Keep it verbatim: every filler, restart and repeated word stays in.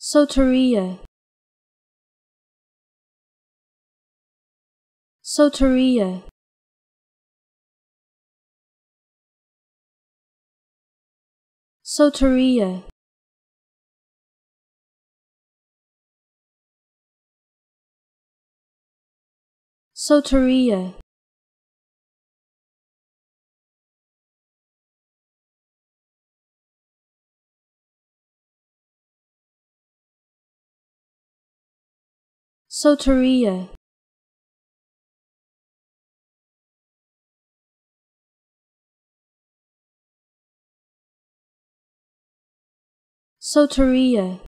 Soteria, Soteria, Soteria, Soteria, Soteria, Soteria,